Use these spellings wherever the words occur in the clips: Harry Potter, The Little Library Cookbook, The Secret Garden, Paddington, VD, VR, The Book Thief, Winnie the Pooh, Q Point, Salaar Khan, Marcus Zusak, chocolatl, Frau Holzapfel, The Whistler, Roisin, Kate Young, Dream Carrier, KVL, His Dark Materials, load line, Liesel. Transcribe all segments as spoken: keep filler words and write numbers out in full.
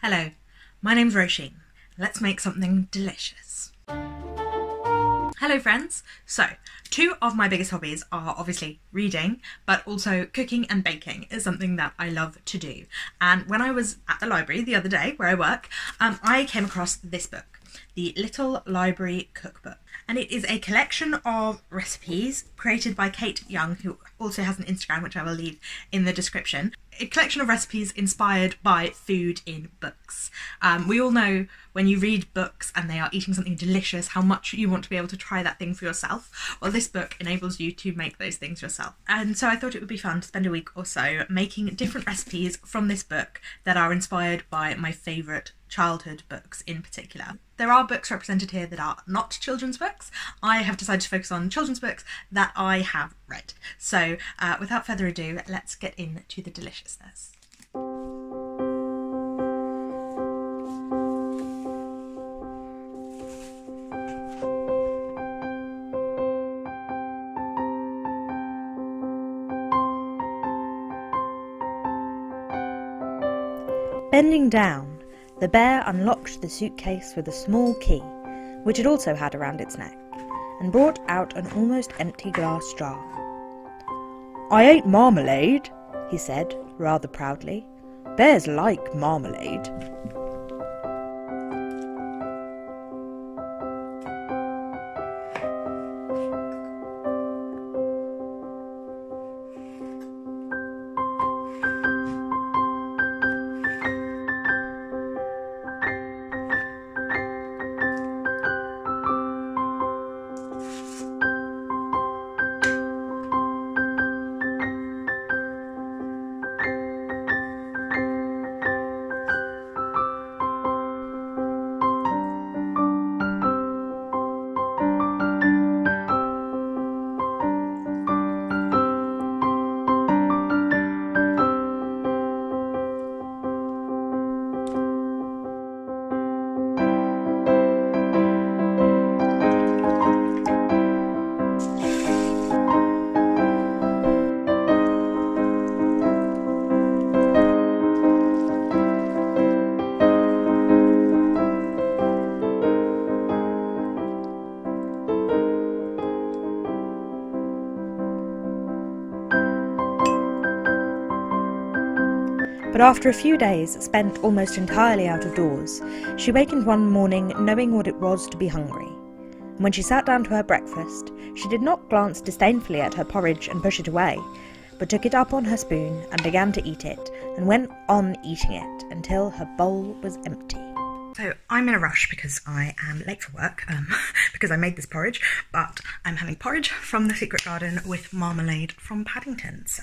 Hello, my name's Roisin. Let's make something delicious. Hello friends. So, two of my biggest hobbies are obviously reading, but also cooking and baking is something that I love to do. And when I was at the library the other day, where I work, um, I came across this book, The Little Library Cookbook. And it is a collection of recipes created by Kate Young, who also has an Instagram, which I will leave in the description. A collection of recipes inspired by food in books. Um, we all know when you read books and they are eating something delicious, how much you want to be able to try that thing for yourself. Well, this book enables you to make those things yourself. And so I thought it would be fun to spend a week or so making different recipes from this book that are inspired by my favourite childhood books in particular. There are books represented here that are not children's books. I have decided to focus on children's books that I have read. So uh, without further ado, let's get into the deliciousness. Bending down, the bear unlocked the suitcase with a small key, which it also had around its neck, and brought out an almost empty glass jar. "I ate marmalade," he said, rather proudly. "Bears like marmalade." But after a few days spent almost entirely out of doors, she wakened one morning knowing what it was to be hungry. And when she sat down to her breakfast, she did not glance disdainfully at her porridge and push it away, but took it up on her spoon and began to eat it, and went on eating it until her bowl was empty. So I'm in a rush because I am late for work, um, because I made this porridge, but I'm having porridge from The Secret Garden with marmalade from Paddington. So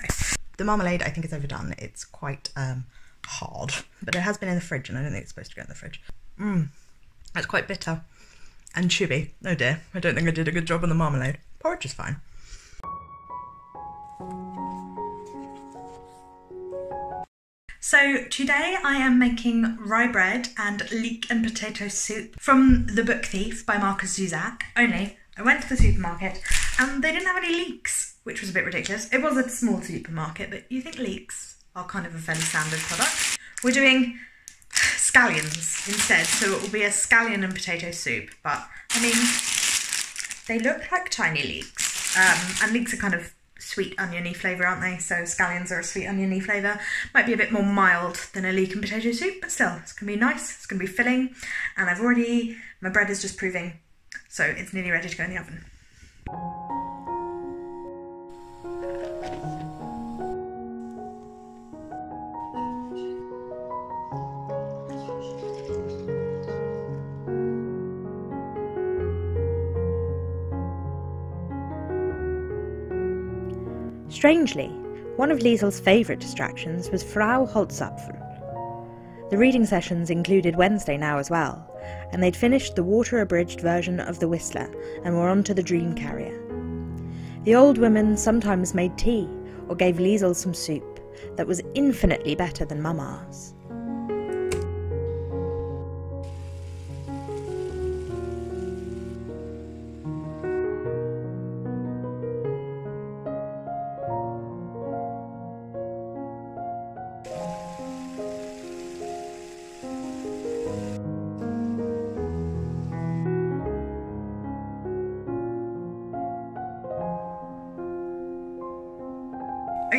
the marmalade I think is overdone. It's quite um, hard, but it has been in the fridge and I don't think it's supposed to go in the fridge. Mmm, it's quite bitter and chewy. Oh dear, I don't think I did a good job on the marmalade. Porridge is fine. So today I am making rye bread and leek and potato soup from The Book Thief by Marcus Zusak, only I went to the supermarket and they didn't have any leeks, which was a bit ridiculous. It was a small supermarket, but you think leeks are kind of a fairly standard product. We're doing scallions instead, so it will be a scallion and potato soup, but I mean, they look like tiny leeks, um, and leeks are kind of sweet oniony flavour, aren't they? So scallions are a sweet oniony flavour. Might be a bit more mild than a leek and potato soup, but still, it's going to be nice, it's going to be filling, and I've already, my bread is just proving, so it's nearly ready to go in the oven. Strangely, one of Liesel's favourite distractions was Frau Holzapfel. The reading sessions included Wednesday now as well, and they'd finished the water-abridged version of The Whistler and were on to the Dream Carrier. The old woman sometimes made tea or gave Liesel some soup that was infinitely better than Mama's.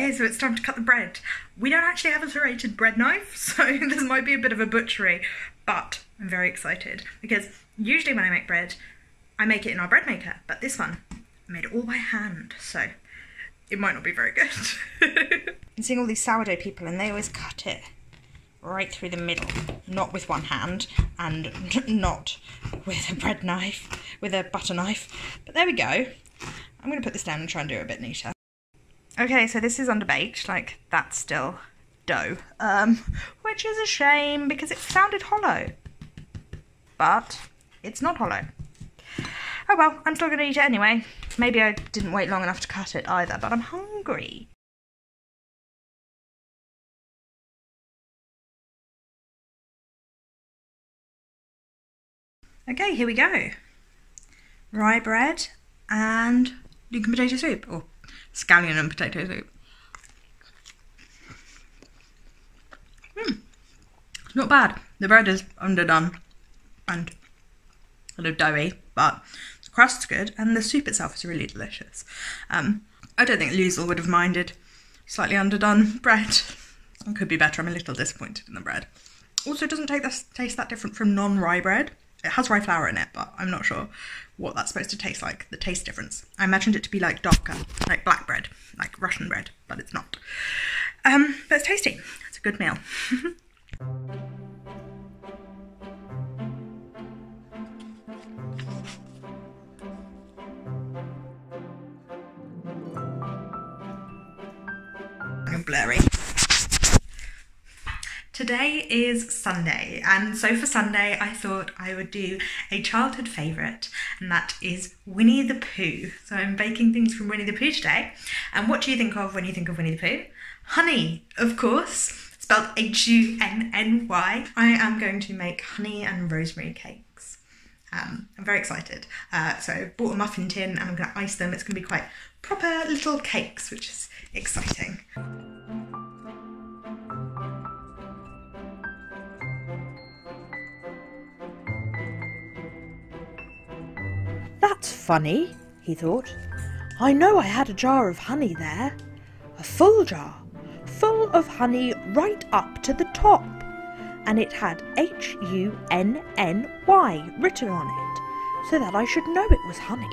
okay, so it's time to cut the bread. We don't actually have a serrated bread knife, so this might be a bit of a butchery, but I'm very excited because usually when I make bread, I make it in our bread maker, but this one, I made it all by hand, so it might not be very good. I'm seeing all these sourdough people and they always cut it right through the middle, not with one hand and not with a bread knife, with a butter knife, but there we go. I'm going to put this down and try and do it a bit neater. Okay, so this is underbaked, like that's still dough, um, which is a shame because it sounded hollow, but it's not hollow. Oh well, I'm still going to eat it anyway. Maybe I didn't wait long enough to cut it either, but I'm hungry. Okay, here we go. Rye bread and Lincoln potato soup, or scallion and potato soup. Mm, not bad. The bread is underdone and a little doughy, but the crust's good and the soup itself is really delicious. Um, I don't think Liesel would have minded slightly underdone bread. It could be better. I'm a little disappointed in the bread. Also, it doesn't take this, taste that different from non-rye bread. It has rye flour in it, but I'm not sure what that's supposed to taste like, the taste difference. I imagined it to be like darker, like black bread, like Russian bread, but it's not. Um, but it's tasty. It's a good meal. I'm blurry. Today is Sunday, and so for Sunday I thought I would do a childhood favourite, and that is Winnie the Pooh. So I'm baking things from Winnie the Pooh today. And what do you think of when you think of Winnie the Pooh? Honey, of course, spelled H U N N Y. I am going to make honey and rosemary cakes. Um, I'm very excited. Uh, so I bought a muffin tin and I'm going to ice them. It's going to be quite proper little cakes, which is exciting. That's funny, he thought. I know I had a jar of honey there. A full jar, full of honey right up to the top. And it had H U N N Y written on it, so that I should know it was honey.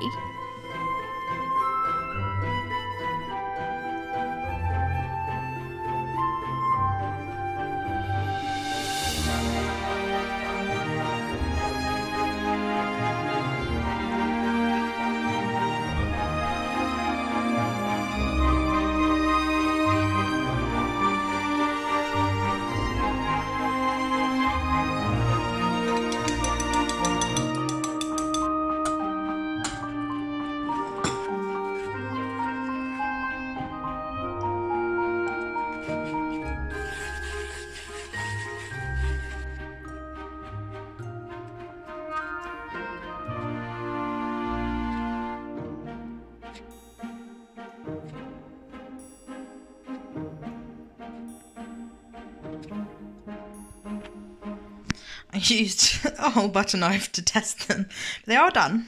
I used a whole butter knife to test them, but they are done,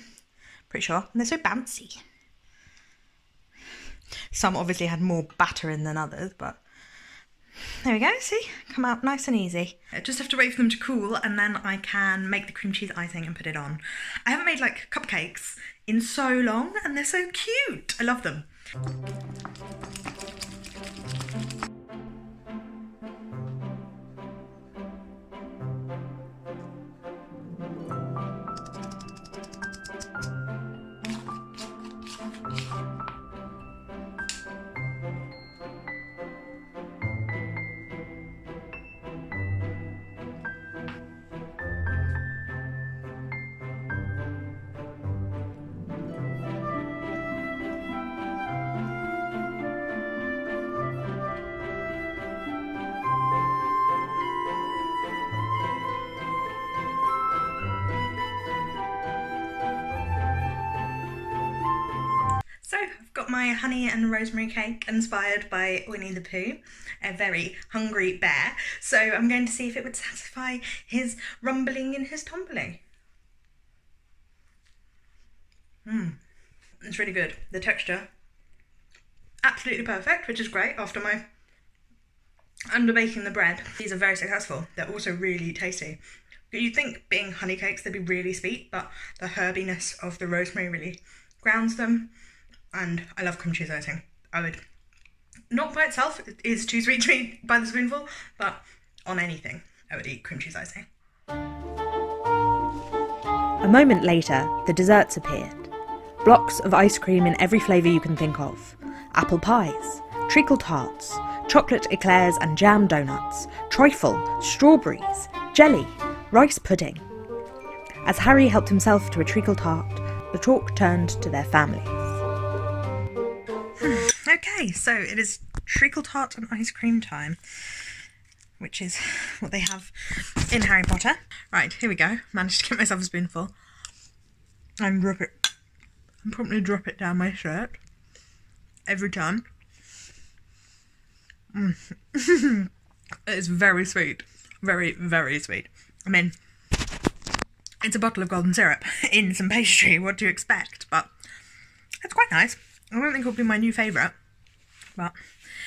pretty sure, and they're so bouncy. Some obviously had more batter in than others, but there we go, see, come out nice and easy. I just have to wait for them to cool and then I can make the cream cheese icing and put it on. I haven't made like cupcakes in so long and they're so cute, I love them. So I've got my honey and rosemary cake inspired by Winnie the Pooh, a very hungry bear. So I'm going to see if it would satisfy his rumbling and his tumbling. Mmm, it's really good. The texture, absolutely perfect, which is great after my under baking the bread. These are very successful. They're also really tasty. You'd think being honey cakes they'd be really sweet, but the herbiness of the rosemary really grounds them. And I love cream cheese icing. I would, not by itself, it is too sweet to eat by the spoonful, but on anything I would eat cream cheese icing. A moment later, the desserts appeared. Blocks of ice cream in every flavour you can think of. Apple pies, treacle tarts, chocolate eclairs and jam donuts, trifle, strawberries, jelly, rice pudding. As Harry helped himself to a treacle tart, the talk turned to their families. Hmm, okay, so it is treacle tart and ice cream time, which is what they have in Harry Potter. Right, here we go. Managed to get myself a spoonful. And drop it. And probably drop it down my shirt. Every time. Mm. It's very sweet. Very, very sweet. I mean, it's a bottle of golden syrup in some pastry. What do you expect? But it's quite nice. I don't think it'll be my new favourite, but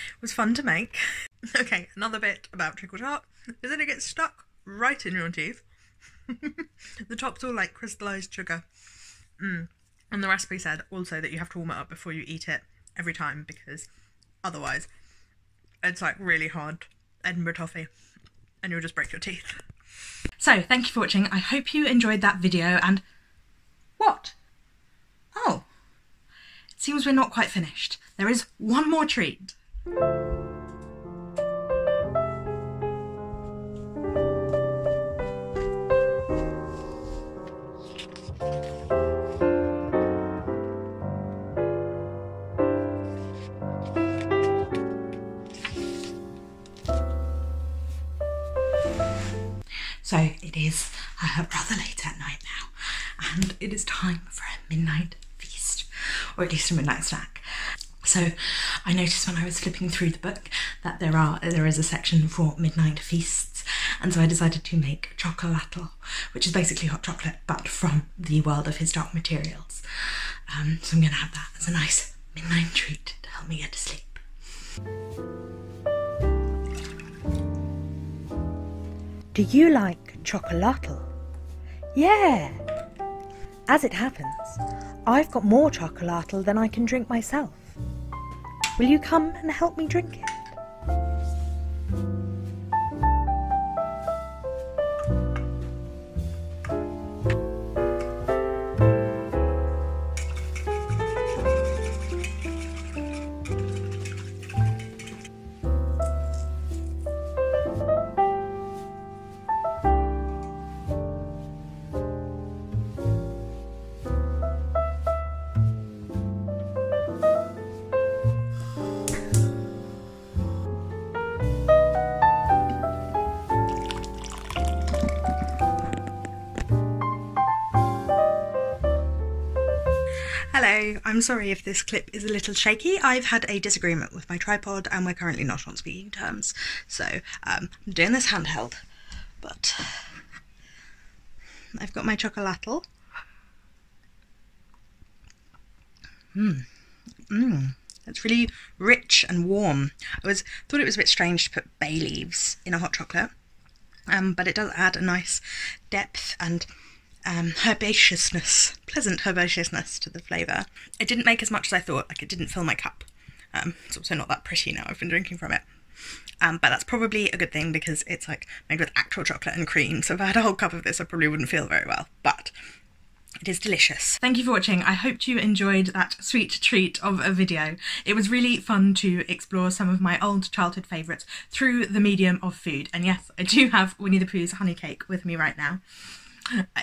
it was fun to make. Okay, another bit about treacle tart is that it gets stuck right in your teeth. The top's all like crystallised sugar. Mm. And the recipe said also that you have to warm it up before you eat it every time, because otherwise it's like really hard Edinburgh toffee and you'll just break your teeth. So, thank you for watching. I hope you enjoyed that video and... What? Oh. It seems we're not quite finished. There is one more treat. So it is uh, rather late at night now, and it is time for a midnight feast, or at least a midnight snack. So I noticed when I was flipping through the book that there are there is a section for midnight feasts, and so I decided to make chocolatl, which is basically hot chocolate, but from the world of His Dark Materials. Um, so I'm going to have that as a nice midnight treat to help me get to sleep. Do you like chocolatl? Yeah! As it happens, I've got more chocolatl than I can drink myself. Will you come and help me drink it? Hello, I'm sorry if this clip is a little shaky. I've had a disagreement with my tripod and we're currently not on speaking terms. So um, I'm doing this handheld, but I've got my chocolatl. Mmm, mmm, it's really rich and warm. I was thought it was a bit strange to put bay leaves in a hot chocolate, um, but it does add a nice depth and Um, herbaceousness, pleasant herbaceousness to the flavour. It didn't make as much as I thought, like it didn't fill my cup. Um, it's also not that pretty now, I've been drinking from it. Um, but that's probably a good thing because it's like made with actual chocolate and cream, so if I had a whole cup of this I probably wouldn't feel very well, but it is delicious. Thank you for watching. I hoped you enjoyed that sweet treat of a video. It was really fun to explore some of my old childhood favourites through the medium of food, and yes, I do have Winnie the Pooh's honey cake with me right now.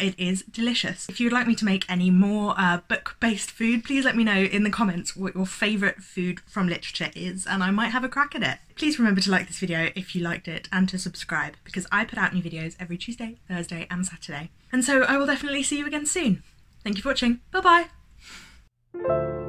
It is delicious. If you'd like me to make any more uh, book-based food, please let me know in the comments what your favourite food from literature is and I might have a crack at it. Please remember to like this video if you liked it and to subscribe because I put out new videos every Tuesday, Thursday and Saturday. And so I will definitely see you again soon. Thank you for watching. Bye bye!